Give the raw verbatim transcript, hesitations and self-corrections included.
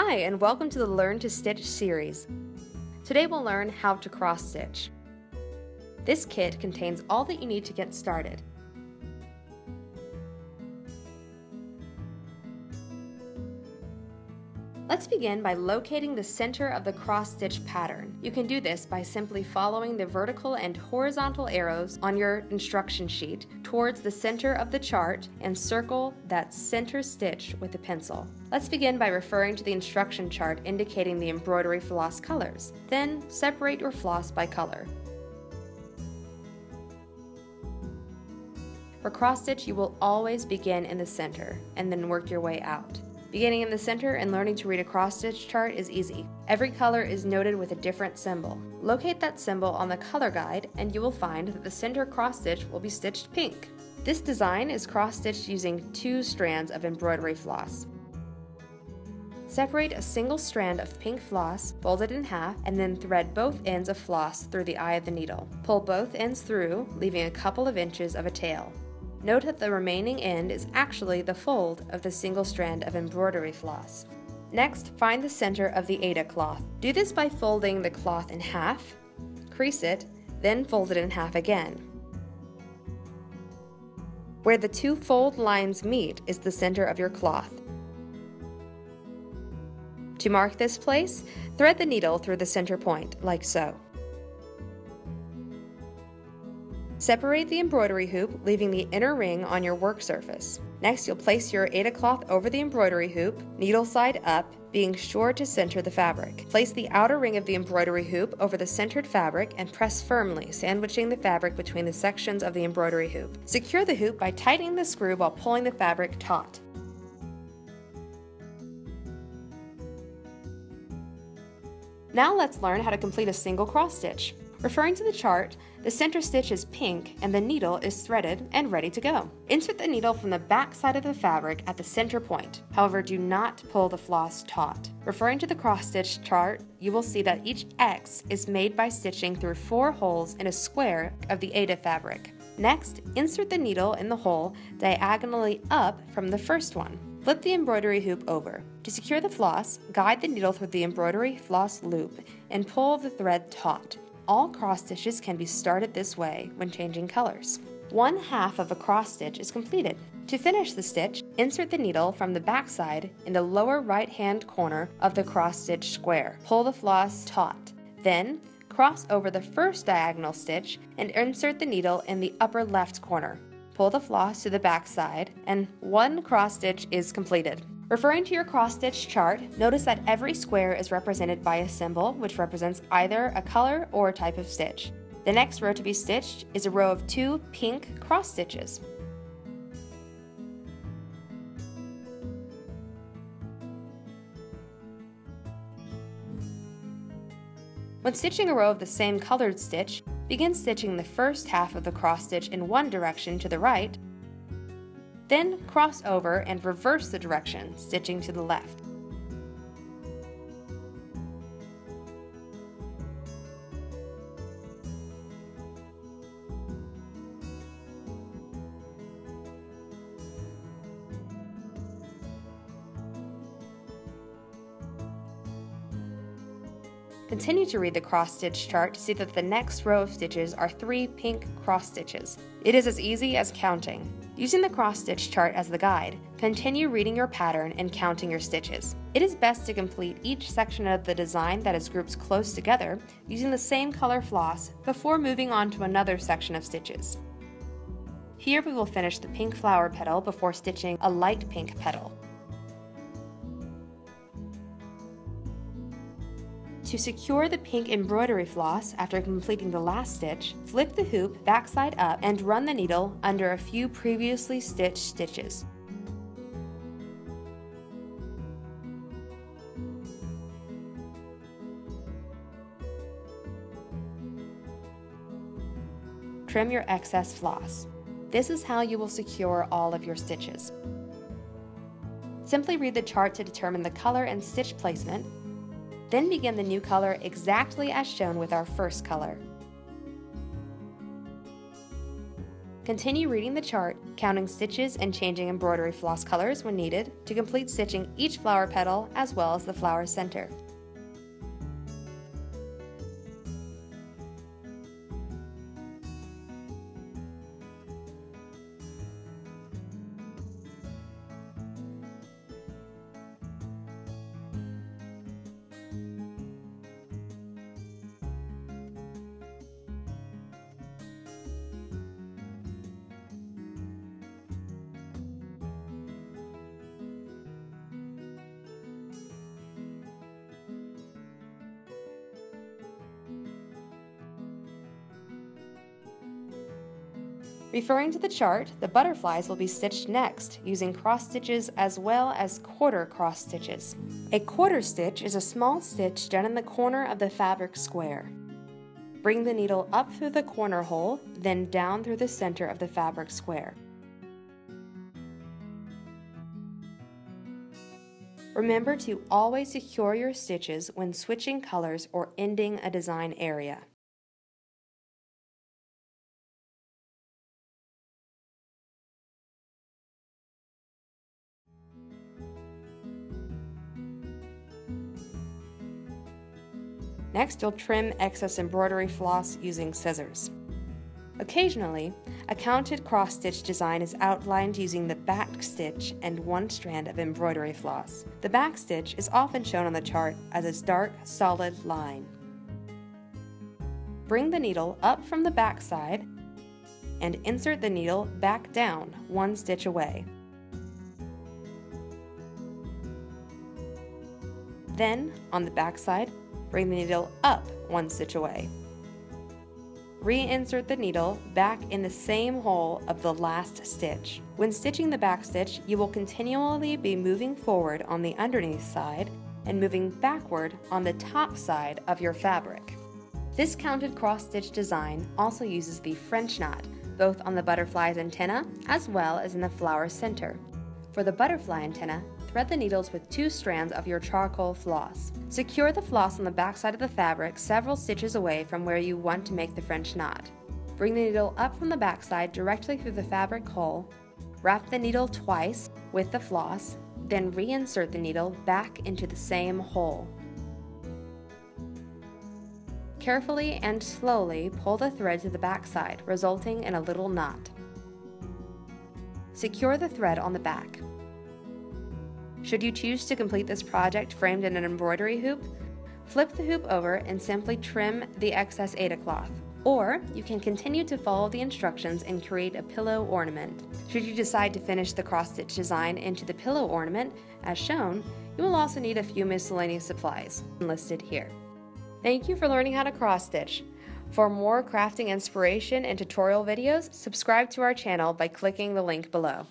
Hi, and welcome to the Learn to Stitch series. Today we'll learn how to cross stitch. This kit contains all that you need to get started. Let's begin by locating the center of the cross stitch pattern. You can do this by simply following the vertical and horizontal arrows on your instruction sheet towards the center of the chart and circle that center stitch with a pencil. Let's begin by referring to the instruction chart indicating the embroidery floss colors. Then, separate your floss by color. For cross-stitch, you will always begin in the center and then work your way out. Beginning in the center and learning to read a cross-stitch chart is easy. Every color is noted with a different symbol. Locate that symbol on the color guide and you will find that the center cross-stitch will be stitched pink. This design is cross-stitched using two strands of embroidery floss. Separate a single strand of pink floss, fold it in half, and then thread both ends of floss through the eye of the needle. Pull both ends through, leaving a couple of inches of a tail. Note that the remaining end is actually the fold of the single strand of embroidery floss. Next, find the center of the Aida cloth. Do this by folding the cloth in half, crease it, then fold it in half again. Where the two fold lines meet is the center of your cloth. To mark this place, thread the needle through the center point, like so. Separate the embroidery hoop, leaving the inner ring on your work surface. Next, you'll place your Aida cloth over the embroidery hoop, needle side up, being sure to center the fabric. Place the outer ring of the embroidery hoop over the centered fabric and press firmly, sandwiching the fabric between the sections of the embroidery hoop. Secure the hoop by tightening the screw while pulling the fabric taut. Now let's learn how to complete a single cross stitch. Referring to the chart, the center stitch is pink and the needle is threaded and ready to go. Insert the needle from the back side of the fabric at the center point. However, do not pull the floss taut. Referring to the cross stitch chart, you will see that each X is made by stitching through four holes in a square of the Aida fabric. Next, insert the needle in the hole diagonally up from the first one. Flip the embroidery hoop over. To secure the floss, guide the needle through the embroidery floss loop and pull the thread taut. All cross stitches can be started this way when changing colors. One half of a cross stitch is completed. To finish the stitch, insert the needle from the back side in the lower right-hand corner of the cross stitch square. Pull the floss taut. Then, cross over the first diagonal stitch and insert the needle in the upper left corner. Pull the floss to the back side, and one cross stitch is completed. Referring to your cross stitch chart, notice that every square is represented by a symbol, which represents either a color or type of stitch. The next row to be stitched is a row of two pink cross stitches. When stitching a row of the same colored stitch, begin stitching the first half of the cross stitch in one direction to the right, then cross over and reverse the direction, stitching to the left. Continue to read the cross-stitch chart to see that the next row of stitches are three pink cross-stitches. It is as easy as counting. Using the cross-stitch chart as the guide, continue reading your pattern and counting your stitches. It is best to complete each section of the design that is grouped close together using the same color floss before moving on to another section of stitches. Here we will finish the pink flower petal before stitching a light pink petal. To secure the pink embroidery floss after completing the last stitch, flip the hoop backside up and run the needle under a few previously stitched stitches. Trim your excess floss. This is how you will secure all of your stitches. Simply read the chart to determine the color and stitch placement. Then begin the new color exactly as shown with our first color. Continue reading the chart, counting stitches and changing embroidery floss colors when needed to complete stitching each flower petal as well as the flower center. Referring to the chart, the butterflies will be stitched next, using cross stitches as well as quarter cross stitches. A quarter stitch is a small stitch done in the corner of the fabric square. Bring the needle up through the corner hole, then down through the center of the fabric square. Remember to always secure your stitches when switching colors or ending a design area. Next, you'll trim excess embroidery floss using scissors. Occasionally, a counted cross-stitch design is outlined using the back stitch and one strand of embroidery floss. The back stitch is often shown on the chart as a dark, solid line. Bring the needle up from the back side and insert the needle back down, one stitch away. Then, on the back side, bring the needle up one stitch away. Reinsert the needle back in the same hole of the last stitch. When stitching the back stitch, you will continually be moving forward on the underneath side and moving backward on the top side of your fabric. This counted cross-stitch design also uses the French knot, both on the butterfly's antenna as well as in the flower center. For the butterfly antenna, thread the needles with two strands of your charcoal floss. Secure the floss on the back side of the fabric several stitches away from where you want to make the French knot. Bring the needle up from the back side directly through the fabric hole, wrap the needle twice with the floss, then reinsert the needle back into the same hole. Carefully and slowly pull the thread to the back side, resulting in a little knot. Secure the thread on the back. Should you choose to complete this project framed in an embroidery hoop, flip the hoop over and simply trim the excess Aida cloth. Or you can continue to follow the instructions and create a pillow ornament. Should you decide to finish the cross-stitch design into the pillow ornament, as shown, you will also need a few miscellaneous supplies listed here. Thank you for learning how to cross-stitch. For more crafting inspiration and tutorial videos, subscribe to our channel by clicking the link below.